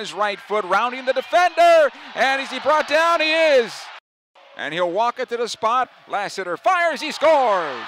His right foot rounding the defender, and is he brought down? He is, and he'll walk it to the spot. Lassiter fires, he scores.